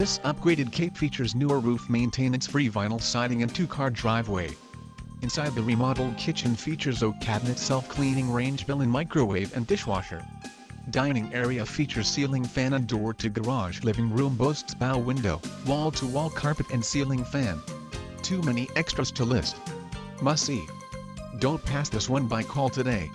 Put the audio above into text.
This upgraded Cape features newer roof maintenance-free vinyl siding and two-car driveway. Inside, the remodeled kitchen features oak cabinet, self-cleaning range, bill and microwave and dishwasher. Dining area features ceiling fan and door to garage. Living room boasts bow window, wall-to-wall carpet and ceiling fan. Too many extras to list. Must see. Don't pass this one by. Call today.